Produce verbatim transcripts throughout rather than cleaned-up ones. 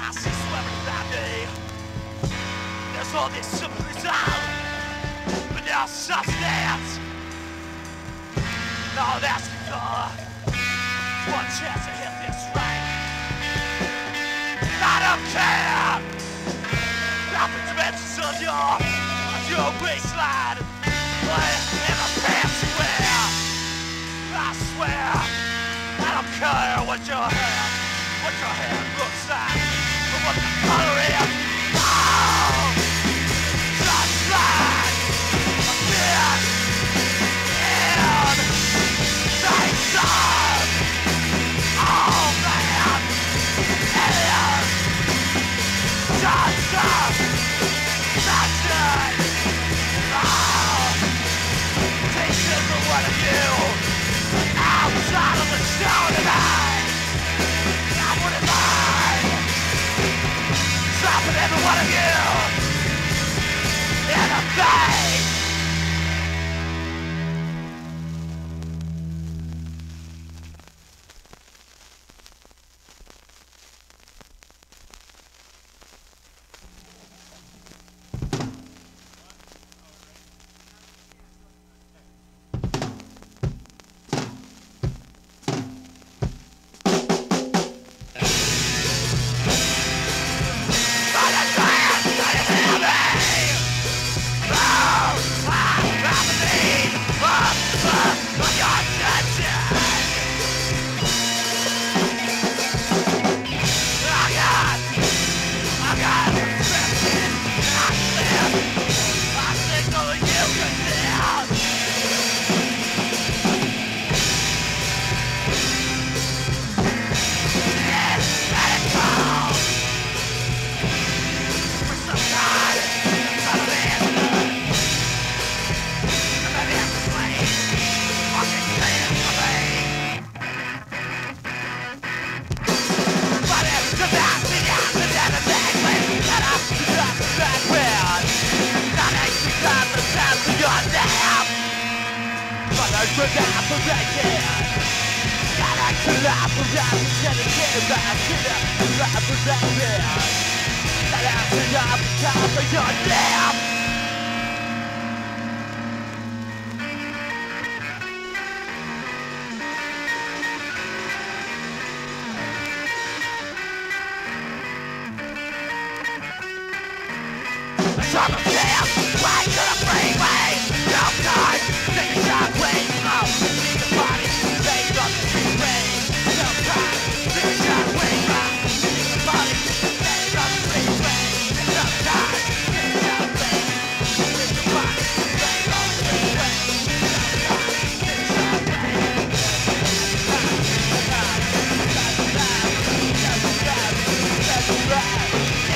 class is very family. There's all this symbolism, but there's substance. Now that's the color. One chance to hit this right. I don't care about the dimensions of your, of your waistline. Play in the pants you wear. I swear, I don't care what your hair, what your hair looks like, or what the color is. Oh, just like a kid in Satan. Oh man, it is. Just love, just love. Oh, take it for what I do. Outside of the snow tonight, I wouldn't mind dropping every one of you in a face.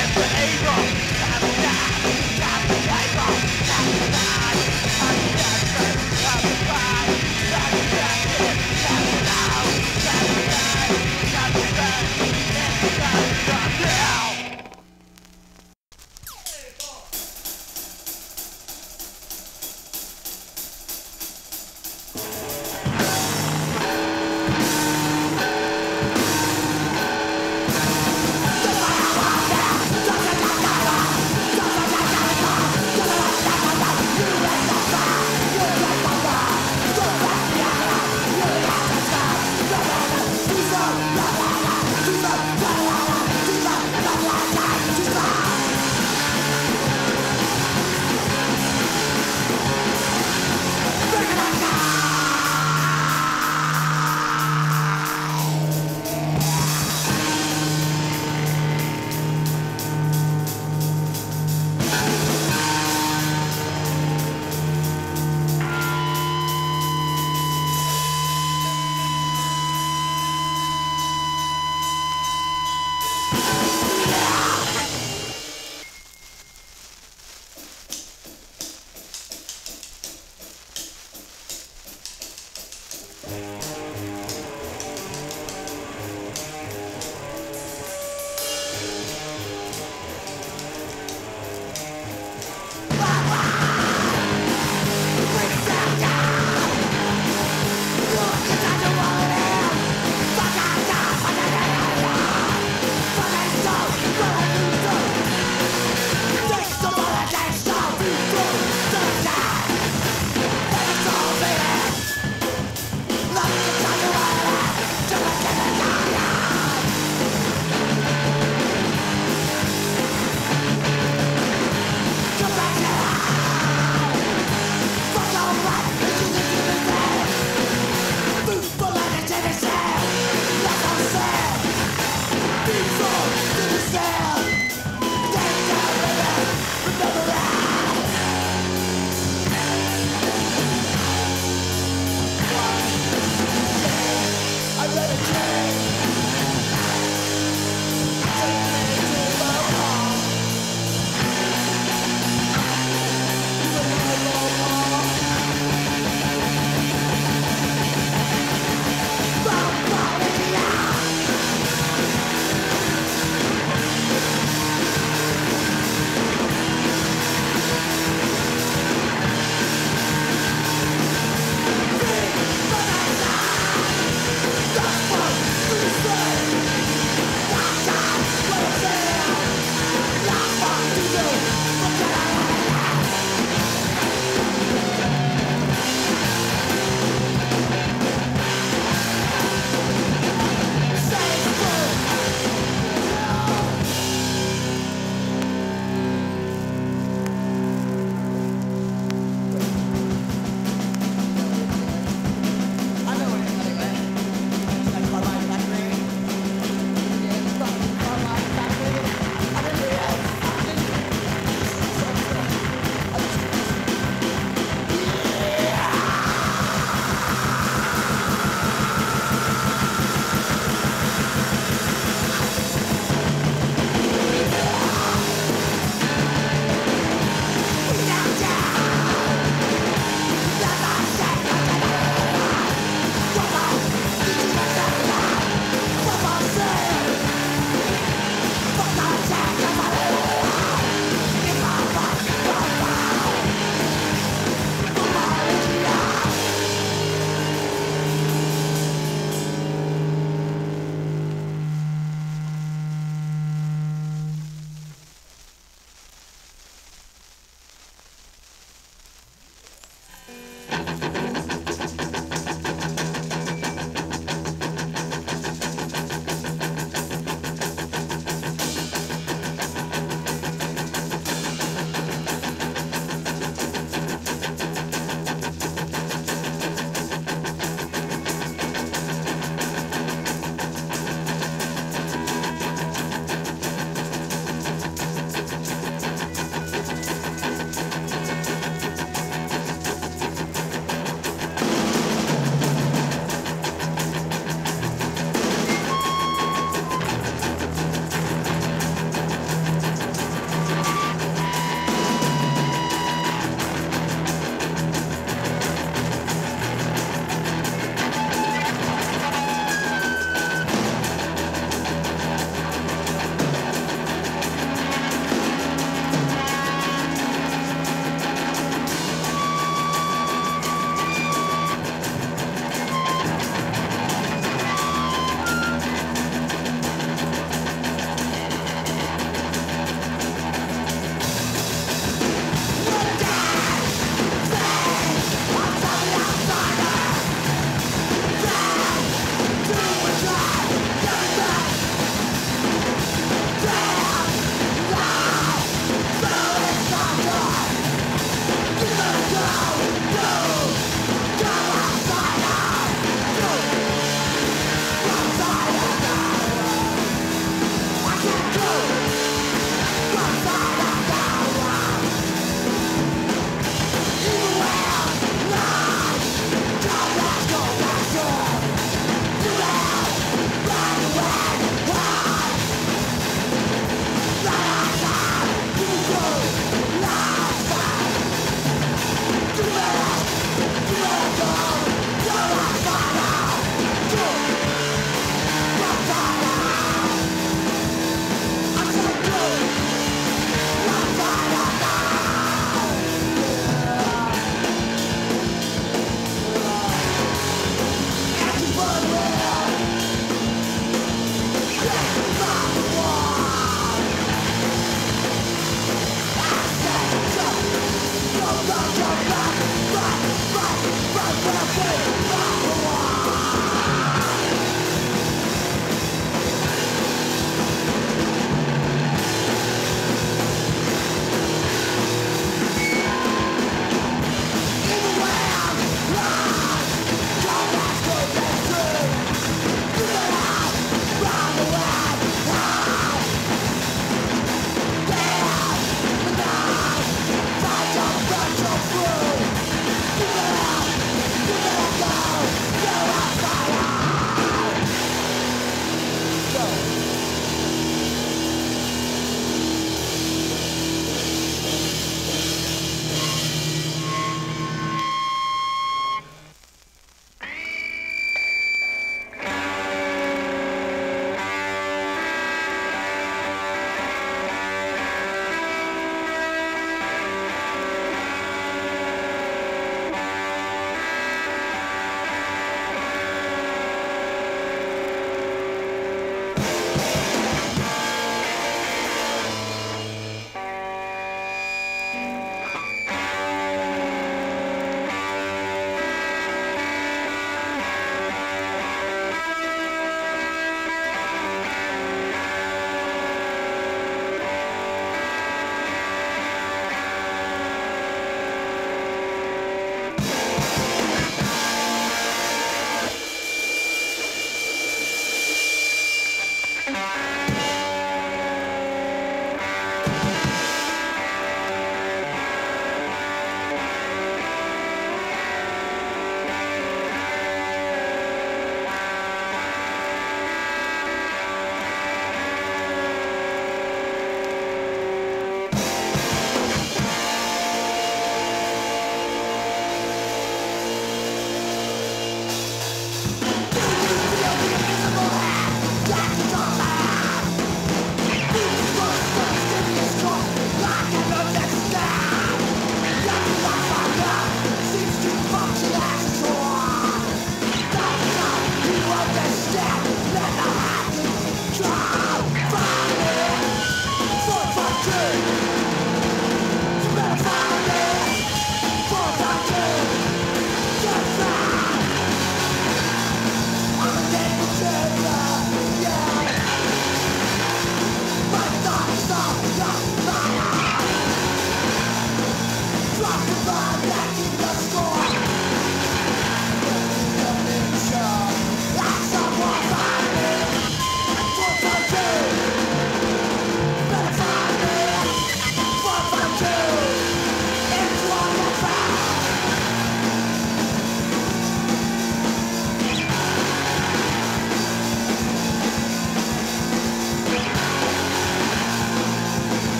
If we're able, time will die.